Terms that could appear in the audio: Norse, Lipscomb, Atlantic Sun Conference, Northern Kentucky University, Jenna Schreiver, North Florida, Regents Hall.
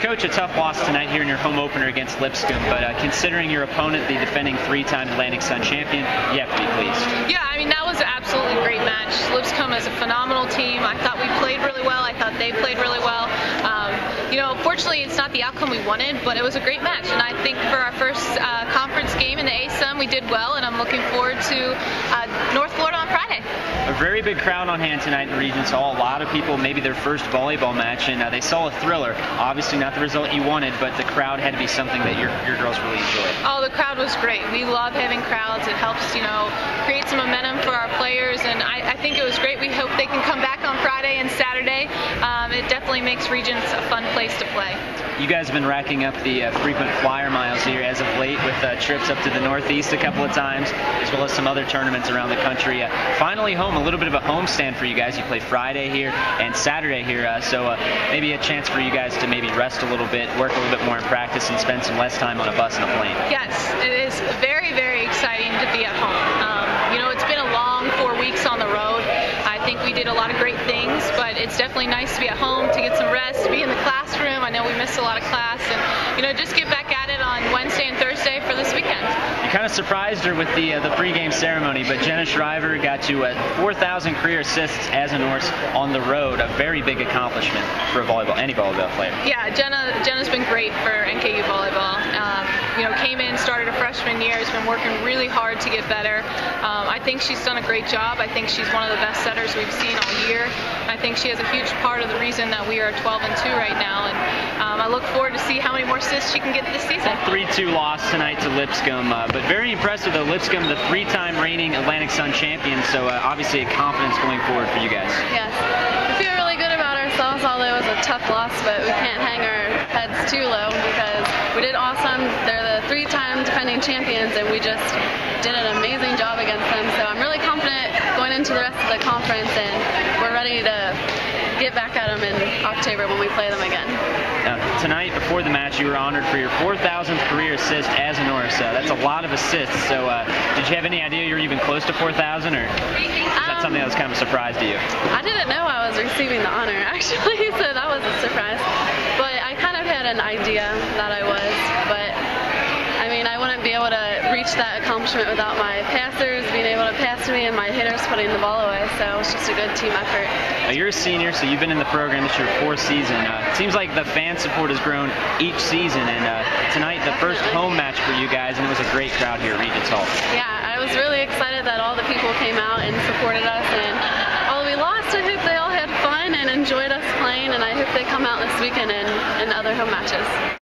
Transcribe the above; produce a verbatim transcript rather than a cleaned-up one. Coach, a tough loss tonight here in your home opener against Lipscomb, but uh, considering your opponent, the defending three-time Atlantic Sun champion, you have to be pleased. Yeah, I mean, that was an absolutely great match. Lipscomb is a phenomenal team. I thought we played really well. I thought they played really well. Um, you know, fortunately, it's not the outcome we wanted, but it was a great match, and I think for our first uh, conference game in the A-Sun, we did well, and I'm looking forward to uh, North Florida on Friday. A very big crowd on hand tonight in Regents Hall. A lot of people, maybe their first volleyball match, and uh, they saw a thriller. Obviously not the result you wanted, but the crowd had to be something that your, your girls really enjoyed. Oh, the crowd was great. We love having crowds. It helps, you know, create some momentum for our players, and I, I think it was great. We hope they can come back on Friday and Saturday. Um, it definitely makes Regents a fun place to play. You guys have been racking up the uh, frequent flyer miles here as of late with uh, trips up to the Northeast a couple of times, as well as some other tournaments around the country. Uh, finally home, a little bit of a homestand for you guys. You play Friday here and Saturday here, uh, so uh, maybe a chance for you guys to maybe rest a little bit, work a little bit more in practice, and spend some less time on a bus and a plane. Yes, it is very, very exciting to be at home. Um, you know, it's been a long four weeks on the road. I think we did a lot of great things, but it's definitely nice to be at home, to get some rest, to be in the classroom. I know we missed a lot of class, and, you know, just get back at it on Wednesday and Thursday for this weekend. You kind of surprised her with the uh, the pregame ceremony, but Jenna Schreiver got you uh, four thousand career assists as a Norse on the road, a very big accomplishment for a volleyball, any volleyball player. Yeah, Jenna, Jenna's been great for N K U volleyball. Um, you know, came in, started her freshman year, has been working really hard to get better. Um, I think she's done a great job. I think she's one of the best setters we've seen all year. I think she has a huge part of the reason that we are twelve and two right now, and um, I look forward to see how many more assists she can get this season. three two loss tonight to Lipscomb, uh, but very impressive though. Lipscomb, the three-time reigning Atlantic Sun champion, so uh, obviously a confidence going forward for you guys. Yes, we feel really good about ourselves, although it was a tough loss, but we can't hang our heads too low because we did awesome. They're the three-time defending champions, and we just did an amazing job against them, so I'm really confident going into the rest of the conference, and we're ready to get back at them in October when we play them again. Now, tonight, before the match, you were honored for your four thousandth career assist as a Norse. Uh, that's a lot of assists, so uh, did you have any idea you were even close to four thousand, or is that um, something that was kind of a surprise to you? I didn't know I was receiving the honor, actually, so that was a surprise, but I kind of had an idea that I was, but I mean, I wouldn't be able to reach that accomplishment without my passers being able to pass to me and my hitters putting the ball away, so it's just a good team effort. Now you're a senior, so you've been in the program this your fourth season. Uh, it seems like the fan support has grown each season, and uh, tonight the Definitely. first home match for you guys, and it was a great crowd here at Regents Hall. Yeah, I was really excited that all the people came out and supported us, and although we lost, I hope they all had fun and enjoyed us playing, and I hope they come out this weekend in, in other home matches.